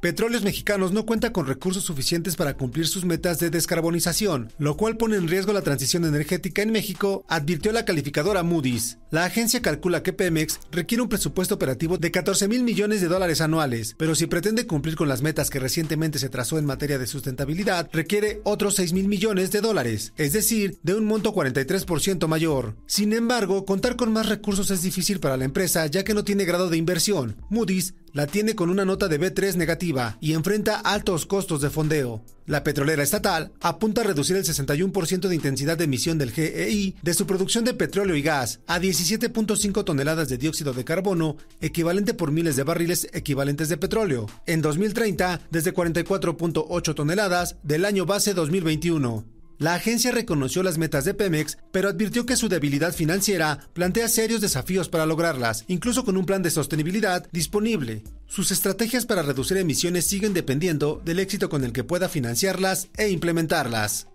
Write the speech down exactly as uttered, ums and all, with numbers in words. Petróleos Mexicanos no cuenta con recursos suficientes para cumplir sus metas de descarbonización, lo cual pone en riesgo la transición energética en México, advirtió la calificadora Moody's. La agencia calcula que Pemex requiere un presupuesto operativo de catorce mil millones de dólares anuales, pero si pretende cumplir con las metas que recientemente se trazó en materia de sustentabilidad, requiere otros seis mil millones de dólares, es decir, de un monto cuarenta y tres por ciento mayor. Sin embargo, contar con más recursos es difícil para la empresa, ya que no tiene grado de inversión. Moody's la tiene con una nota de B tres negativa y enfrenta altos costos de fondeo. La petrolera estatal apunta a reducir el sesenta y uno por ciento de intensidad de emisión del G E I de su producción de petróleo y gas a diecisiete punto cinco toneladas de dióxido de carbono, equivalente por miles de barriles equivalentes de petróleo, en dos mil treinta desde cuarenta y cuatro punto ocho toneladas del año base dos mil veintiuno. La agencia reconoció las metas de Pemex, pero advirtió que su debilidad financiera plantea serios desafíos para lograrlas, incluso con un plan de sostenibilidad disponible. Sus estrategias para reducir emisiones siguen dependiendo del éxito con el que pueda financiarlas e implementarlas.